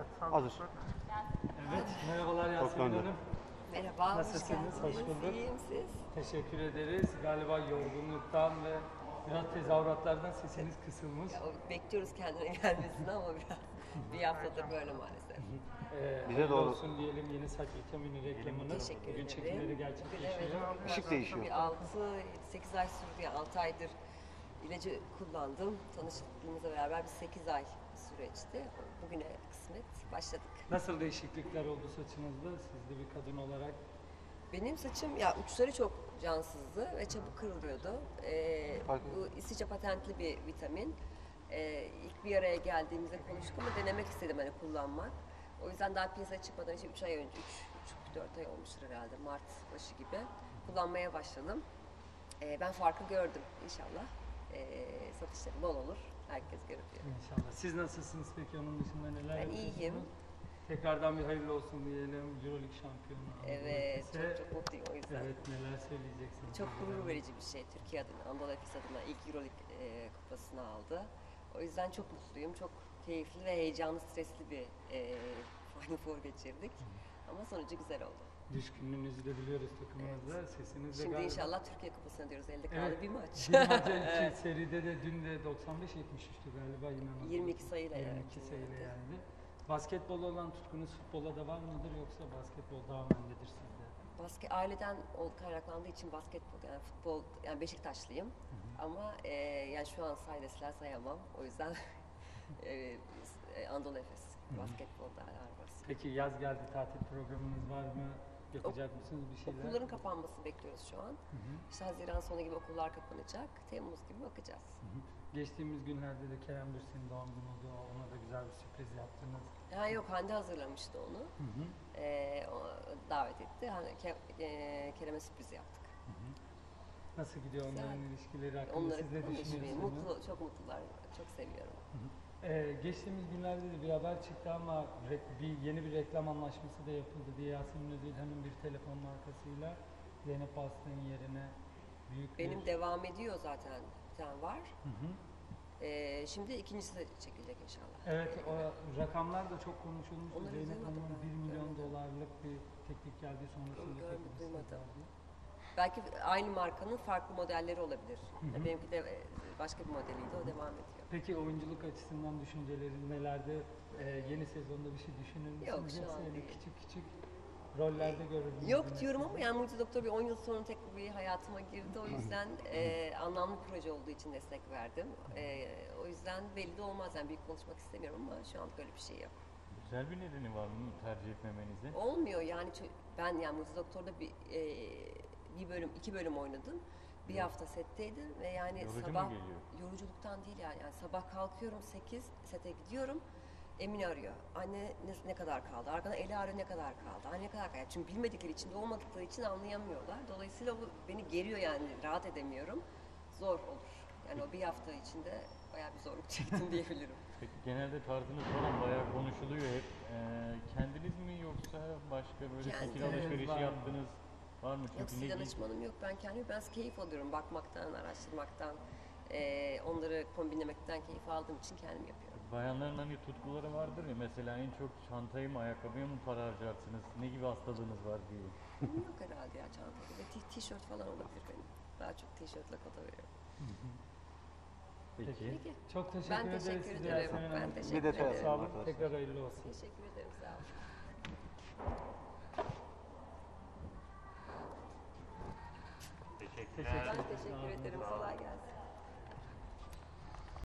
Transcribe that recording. Evet, hazır. Evet, merhabalar Yasemin Hanım. Merhaba, nasılsınız? Hoş bulduk. İyiyim, siz? Teşekkür ederiz. Galiba yorgunluktan ve biraz tezahüratlardan sesiniz kısılmış. Ya, bekliyoruz kendine gelmesini ama biraz bir haftadır böyle maalesef. Bize doğru olsun diyelim, yeni saç vitamini reklamını. Teşekkür ederim. Çekimleri gerçekleşiyor. Işık değişiyor. 6-8 ay sürdü, yani 6 aydır ilacı kullandım. Tanıştığımızla beraber bir 8 ay süreçti. Bugüne kısmet başladık. Nasıl değişiklikler oldu saçınızda? Siz de bir kadın olarak. Benim saçım ya uçları çok cansızdı ve çabuk kırılıyordu. Bu Isıce patentli bir vitamin. İlk bir araya geldiğimizde konuştuk ama denemek istedim hani kullanmak. O yüzden daha piyasaya çıkmadan önce 3 ay önce, 3,5-4 ay olmuştur herhalde, Mart başı gibi kullanmaya başladım. Ben farkı gördüm inşallah. Satışları bol olur. Herkes görüyor. İnşallah. Siz nasılsınız peki? Onun dışında neler yapıyorsunuz? Ben iyiyim. Tekrardan bir hayırlı olsun diyelim. Euro Lig şampiyonu. Evet. Çok mutluyum o yüzden. Evet. Neler söyleyeceksiniz? Çok gurur verici bir şey. Türkiye adına, Anadolu Efes adına ilk Euro Lig kupasını aldı. O yüzden çok mutluyum. Çok keyifli ve heyecanlı, stresli bir Final Four geçirdik. Hı. Ama sonucu güzel oldu. Düşkünlüğünüzü de biliyoruz takımınızda, evet. Sesiniz de. Şimdi galiba inşallah Türkiye Kupası'na diyoruz, elde kaldı evet, bir maç. Bir maça evet. Seride de dün de 95-73'tü galiba, inanamadım. 22 sayıyla yendi. 22 sayıyla yendi. Basketbol olan tutkunuz futbola da var mıdır yoksa basketbol daha öndedir sizde? Aileden kaynaklandığı için basketbol, yani futbol, yani Beşiktaşlıyım. Hı hı. Ama yani şu an say deseler sayamam, o yüzden Anadolu Efes basketbolda arabası. Peki yaz geldi, tatil programınız var mı? Yapacak mısınız bir şeyler? Okulların kapanmasını bekliyoruz şu an. Hı hı. İşte Haziran sonu gibi okullar kapanacak. Temmuz gibi bakacağız. Hı hı. Geçtiğimiz günlerde de Kerem Bürsin'in doğum günü oldu. Ona da güzel bir sürpriz yaptınız. Ha yok, Hande hazırlamıştı onu. Hı hı. O davet etti. Kerem'e sürpriz yaptık. Hı hı. Nasıl gidiyor onların ilişkileri hakkında? Siz ne düşünüyorsunuz? Mutlu, çok mutlular. Çok seviyorum. Hı hı. Geçtiğimiz günlerde de bir haber çıktı ama yeni bir reklam anlaşması da yapıldı diye Yasemin Özilhan'ın bir telefonun arkasıyla Zeynep Bastı'nın yerine büyük. Benim devam ediyor zaten, bir tane var. Hı hı. Şimdi ikincisi de çekilecek inşallah. Evet, o rakamlar da çok konuşulmuş. Zeynep Hanım'ın 1 milyon dolarlık bir teklif geldi sonrasında. Belki aynı markanın farklı modelleri olabilir. Hı hı. Benimki de başka bir modeliydi, o devam ediyor. Peki oyunculuk açısından düşünceleriniz nelerde? Yeni sezonda bir şey düşünür müsünüz? Yok şu an değil. Küçük rollerde görürüz. Yok diyorum ama yani Mucize Doktor bir 10 yıl sonra tekrar bir hayatıma girdi. O yüzden anlamlı proje olduğu için destek verdim. O yüzden belli de olmaz, yani büyük konuşmak istemiyorum ama şu an böyle bir şey yok. Güzel bir nedeni var mı tercih etmemenizde? Olmuyor yani, ben yani Mucize Doktor'da iki bölüm oynadım. Bir hafta setteydim ve yani sabah yoruculuktan değil yani sabah kalkıyorum 8 sete gidiyorum. Emine arıyor. Anne ne kadar kaldı? Arkadan Eli arıyor, ne kadar kaldı? Anne ne kadar kaldı? Çünkü bilmedikleri için, olmadıkları için anlayamıyorlar. Dolayısıyla bu beni geriyor yani, rahat edemiyorum. Zor olur. Yani o bir hafta içinde bayağı bir zorluk çektim diyebilirim. Peki genelde tarzınız falan bayağı konuşuluyor hep. Kendiniz mi yoksa başka böyle fikir alışverişi yaptınız? Var mı? Yok, siz danışmanım yok. Ben kendimi biraz keyif alıyorum. Bakmaktan, araştırmaktan, onları kombinlemekten keyif aldığım için kendim yapıyorum. Bayanların hani tutkuları vardır ya, mesela en çok çantayı mı, ayakkabıya mı para harcarsınız? Ne gibi hastalığınız var diye. Yok herhalde ya, çantayı. Tişört falan olabilir benim. Daha çok tişörtle kota veriyorum. Peki. Çok teşekkür ederiz. Ben teşekkür ederim. Ben teşekkür ederim. Sağ olun. Tekrar hayırlı olsun. Teşekkür ederim. Sağ olun. Teşekkür ederim. Kolay gelsin.